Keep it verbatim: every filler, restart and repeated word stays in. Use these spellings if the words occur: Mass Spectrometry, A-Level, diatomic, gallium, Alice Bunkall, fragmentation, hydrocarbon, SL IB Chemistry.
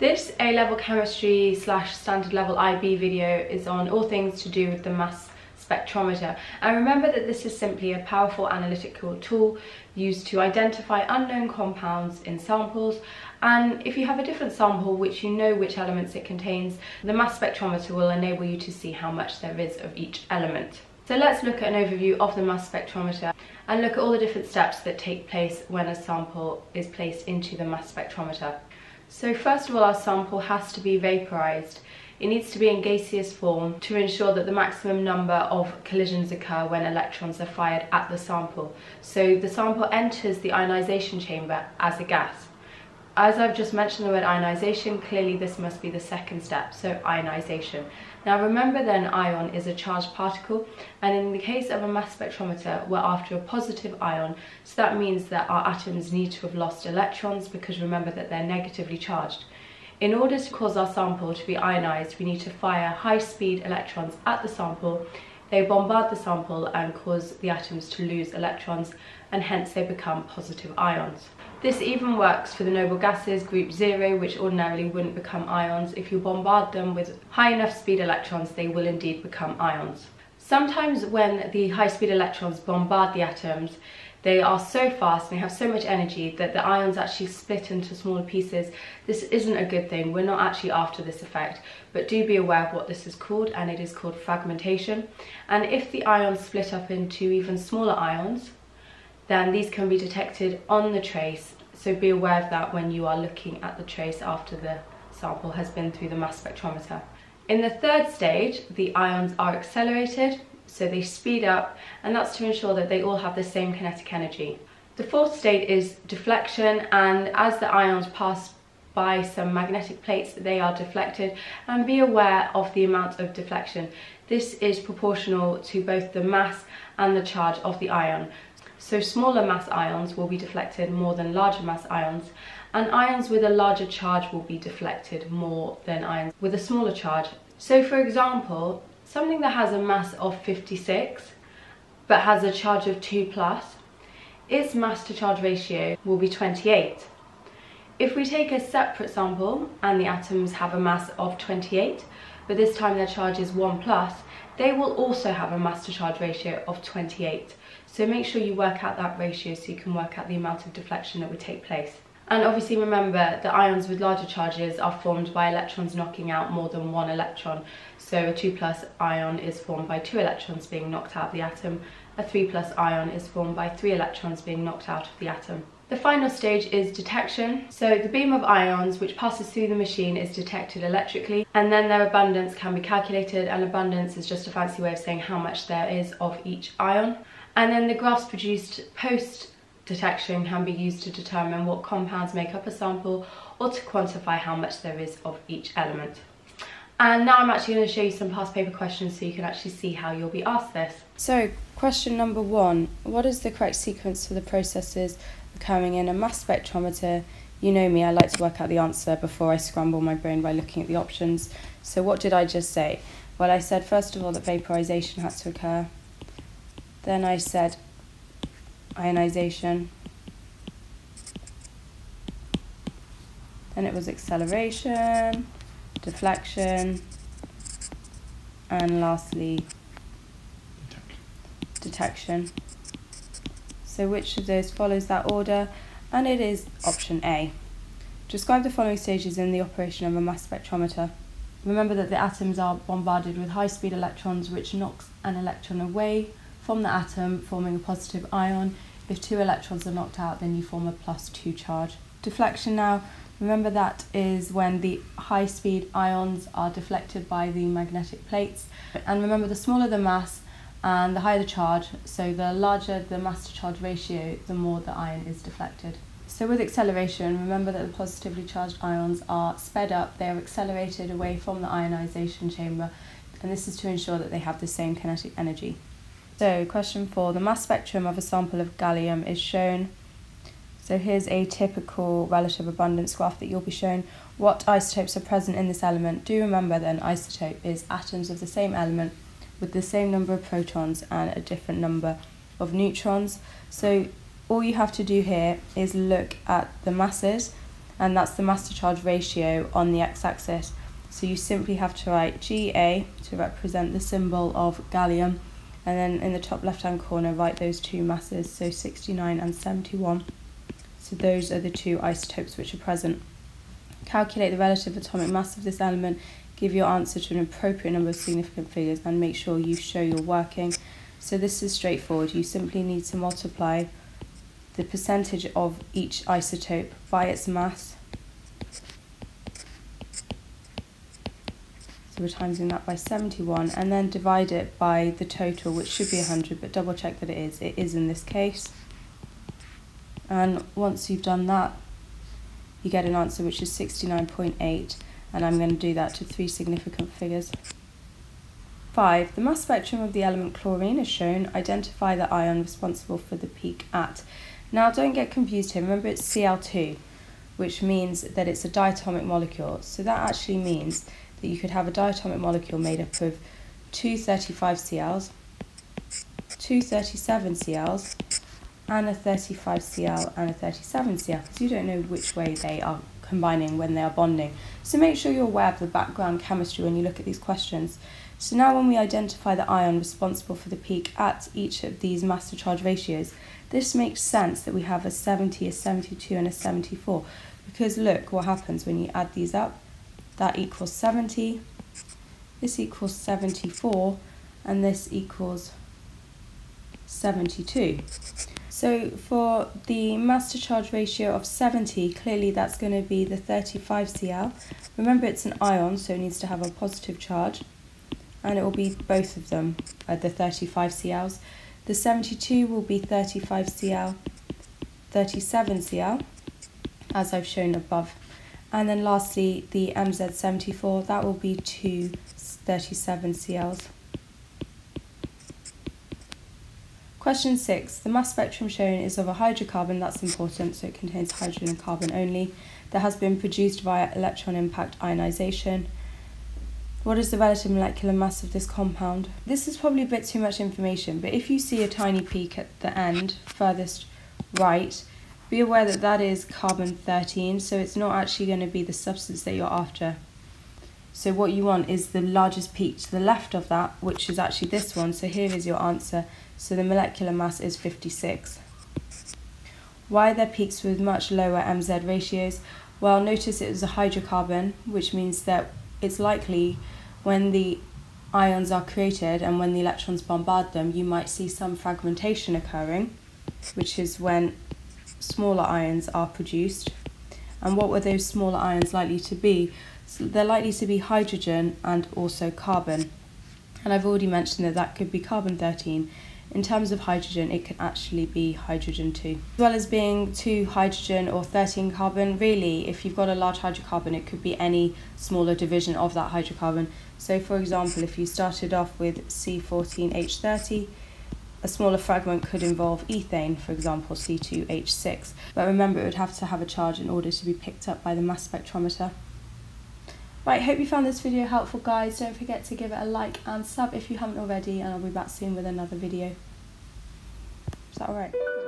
This A-Level Chemistry slash Standard Level I B video is on all things to do with the mass spectrometer. And remember that this is simply a powerful analytical tool used to identify unknown compounds in samples, and if you have a different sample which you know which elements it contains, the mass spectrometer will enable you to see how much there is of each element. So let's look at an overview of the mass spectrometer and look at all the different steps that take place when a sample is placed into the mass spectrometer. So first of all, our sample has to be vaporized. It needs to be in gaseous form to ensure that the maximum number of collisions occur when electrons are fired at the sample. So the sample enters the ionization chamber as a gas. As I've just mentioned the word ionization, clearly this must be the second step, so ionization. Now remember then, ion is a charged particle, and in the case of a mass spectrometer, we're after a positive ion, so that means that our atoms need to have lost electrons, because remember that they're negatively charged. In order to cause our sample to be ionized, we need to fire high-speed electrons at the sample. They bombard the sample and cause the atoms to lose electrons, and hence they become positive ions. This even works for the noble gases group zero, which ordinarily wouldn't become ions. If you bombard them with high enough speed electrons, they will indeed become ions. Sometimes when the high-speed electrons bombard the atoms, they are so fast and they have so much energy that the ions actually split into smaller pieces. This isn't a good thing. We're not actually after this effect, but do be aware of what this is called, and it is called fragmentation. And if the ions split up into even smaller ions, then these can be detected on the trace. So be aware of that when you are looking at the trace after the sample has been through the mass spectrometer. In the third stage, the ions are accelerated. So they speed up, and that's to ensure that they all have the same kinetic energy. The fourth state is deflection, and as the ions pass by some magnetic plates, they are deflected, and be aware of the amount of deflection. This is proportional to both the mass and the charge of the ion. So smaller mass ions will be deflected more than larger mass ions, and ions with a larger charge will be deflected more than ions with a smaller charge. So for example, something that has a mass of fifty-six but has a charge of two plus, its mass to charge ratio will be twenty-eight. If we take a separate sample and the atoms have a mass of twenty-eight, but this time their charge is one plus, they will also have a mass to charge ratio of twenty-eight. So make sure you work out that ratio so you can work out the amount of deflection that would take place. And obviously remember, the ions with larger charges are formed by electrons knocking out more than one electron. So a two plus ion is formed by two electrons being knocked out of the atom. A three plus ion is formed by three electrons being knocked out of the atom. The final stage is detection. So the beam of ions which passes through the machine is detected electrically, and then their abundance can be calculated, and abundance is just a fancy way of saying how much there is of each ion. And then the graphs produced post detection can be used to determine what compounds make up a sample or to quantify how much there is of each element. And now I'm actually going to show you some past paper questions so you can actually see how you'll be asked this. So question number one, what is the correct sequence for the processes occurring in a mass spectrometer? You know me, I like to work out the answer before I scramble my brain by looking at the options. So what did I just say? Well, I said first of all that vaporization has to occur. Then I said ionization, then it was acceleration, deflection, and lastly detection. So which of those follows that order? And it is option A. Describe the following stages in the operation of a mass spectrometer. Remember that the atoms are bombarded with high-speed electrons, which knocks an electron away from the atom, forming a positive ion. If two electrons are knocked out, then you form a plus two charge. Deflection now, remember that is when the high-speed ions are deflected by the magnetic plates. And remember, the smaller the mass and the higher the charge, so the larger the mass to charge ratio, the more the ion is deflected. So with acceleration, remember that the positively charged ions are sped up, they are accelerated away from the ionization chamber, and this is to ensure that they have the same kinetic energy. So question four, the mass spectrum of a sample of gallium is shown. So here's a typical relative abundance graph that you'll be shown. What isotopes are present in this element? Do remember then, isotope is atoms of the same element with the same number of protons and a different number of neutrons. So all you have to do here is look at the masses and that's the mass to charge ratio on the x-axis. So you simply have to write G A to represent the symbol of gallium, and then in the top left hand corner write those two masses, so sixty-nine and seventy-one. So those are the two isotopes which are present. Calculate the relative atomic mass of this element, give your answer to an appropriate number of significant figures, and make sure you show your working. So this is straightforward. You simply need to multiply the percentage of each isotope by its mass. So we're timesing that by seventy-one, and then divide it by the total, which should be one hundred, but double check that it is. It is in this case. And once you've done that, you get an answer which is sixty-nine point eight, and I'm going to do that to three significant figures. Five, the mass spectrum of the element chlorine is shown. Identify the ion responsible for the peak at. Now don't get confused here, remember it's C l two, which means that it's a diatomic molecule. So that actually means that you could have a diatomic molecule made up of two thirty-five C l's, two thirty-seven C l's, and a thirty-five C l and a thirty-seven C l, because you don't know which way they are combining when they are bonding. So make sure you're aware of the background chemistry when you look at these questions. So now when we identify the ion responsible for the peak at each of these mass to charge ratios, this makes sense that we have a seventy, a seventy-two and a seventy-four, because look what happens when you add these up. That equals seventy, this equals seventy-four, and this equals seventy-two. So for the mass to charge ratio of seventy, clearly that's going to be the thirty-five C l. Remember it's an ion, so it needs to have a positive charge, and it will be both of them, uh, the thirty-five C l's. The seventy-two will be thirty-five C l, thirty-seven C l, as I've shown above. And then lastly, the M Z seventy-four, that will be two thirty-seven C l's. Question six, the mass spectrum shown is of a hydrocarbon, that's important, so it contains hydrogen and carbon only, that has been produced via electron impact ionization. What is the relative molecular mass of this compound? This is probably a bit too much information, but if you see a tiny peak at the end, furthest right, be aware that that is carbon thirteen, so it's not actually going to be the substance that you're after. So what you want is the largest peak to the left of that, which is actually this one, so here is your answer. So the molecular mass is fifty-six. Why are there peaks with much lower M Z ratios? Well, notice it was a hydrocarbon, which means that it's likely when the ions are created and when the electrons bombard them, you might see some fragmentation occurring, which is when smaller ions are produced. And what were those smaller ions likely to be? So they're likely to be hydrogen and also carbon. And I've already mentioned that that could be carbon thirteen. In terms of hydrogen, it can actually be hydrogen two. As well as being two hydrogen or thirteen carbon, really, if you've got a large hydrocarbon, it could be any smaller division of that hydrocarbon. So for example, if you started off with C fourteen H thirty, a smaller fragment could involve ethane, for example, C two H six. But remember, it would have to have a charge in order to be picked up by the mass spectrometer. Right, hope you found this video helpful, guys. Don't forget to give it a like and sub if you haven't already, and I'll be back soon with another video. Is that all right?